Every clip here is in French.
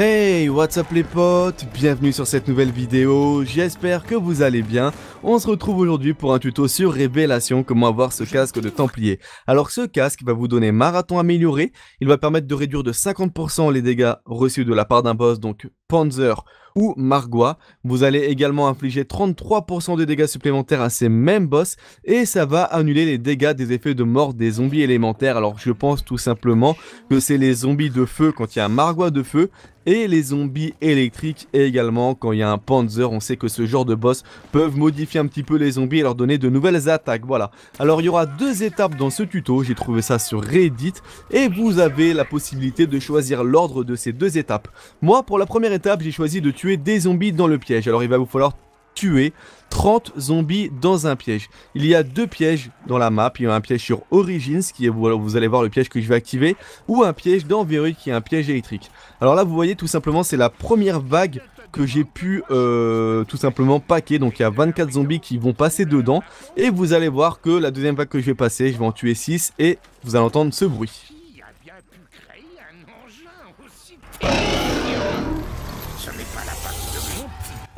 Hey, what's up les potes, bienvenue sur cette nouvelle vidéo, j'espère que vous allez bien. On se retrouve aujourd'hui pour un tuto sur Révélation, comment avoir ce casque de Templier. Alors ce casque va vous donner marathon amélioré, il va permettre de réduire de 50% les dégâts reçus de la part d'un boss, donc Panzer ou Margois. Vous allez également infliger 33% de dégâts supplémentaires à ces mêmes boss et ça va annuler les dégâts des effets de mort des zombies élémentaires. Alors je pense tout simplement que c'est les zombies de feu quand il y a un Margois de feu et les zombies électriques également quand il y a un Panzer. On sait que ce genre de boss peuvent modifier un petit peu les zombies et leur donner de nouvelles attaques, voilà. Alors il y aura deux étapes dans ce tuto, j'ai trouvé ça sur Reddit et vous avez la possibilité de choisir l'ordre de ces deux étapes. Moi pour la première étape j'ai choisi de tuer des zombies dans le piège. Alors il va vous falloir tuer 30 zombies dans un piège. Il y a deux pièges dans la map, il y a un piège sur Origins qui est, vous allez voir le piège que je vais activer, ou un piège dans Viru qui est un piège électrique. Alors là vous voyez tout simplement c'est la première vague que j'ai pu tout simplement paquer, donc il y a 24 zombies qui vont passer dedans et vous allez voir que la deuxième vague que je vais passer, je vais en tuer 6 et vous allez entendre ce bruit.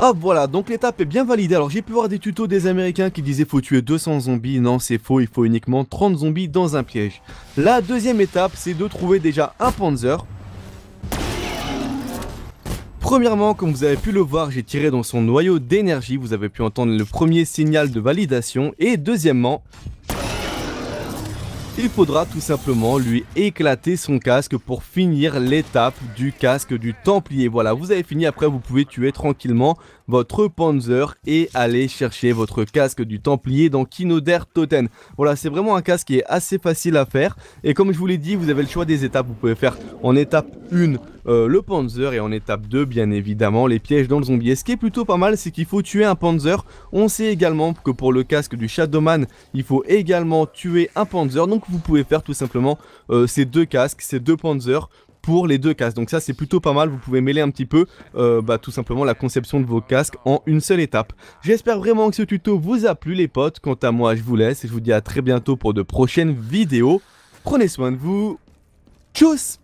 Hop, voilà, donc l'étape est bien validée. Alors j'ai pu voir des tutos des américains qui disaient faut tuer 200 zombies, non c'est faux, il faut uniquement 30 zombies dans un piège. La deuxième étape c'est de trouver déjà un Panzer. Premièrement, comme vous avez pu le voir, j'ai tiré dans son noyau d'énergie, vous avez pu entendre le premier signal de validation. Et deuxièmement, il faudra tout simplement lui éclater son casque pour finir l'étape du casque du Templier. Voilà, vous avez fini, après vous pouvez tuer tranquillement votre Panzer et aller chercher votre casque du Templier dans Kino Der Toten. Voilà, c'est vraiment un casque qui est assez facile à faire. Et comme je vous l'ai dit, vous avez le choix des étapes. Vous pouvez faire en étape 1 le Panzer et en étape 2, bien évidemment, les pièges dans le zombie. Et ce qui est plutôt pas mal, c'est qu'il faut tuer un Panzer. On sait également que pour le casque du Shadow Man, il faut également tuer un Panzer. Donc vous pouvez faire tout simplement ces deux casques, ces deux Panzers pour les deux casques. Donc ça c'est plutôt pas mal, vous pouvez mêler un petit peu tout simplement la conception de vos casques en une seule étape. J'espère vraiment que ce tuto vous a plu les potes, quant à moi je vous laisse et je vous dis à très bientôt pour de prochaines vidéos. Prenez soin de vous, tchuss.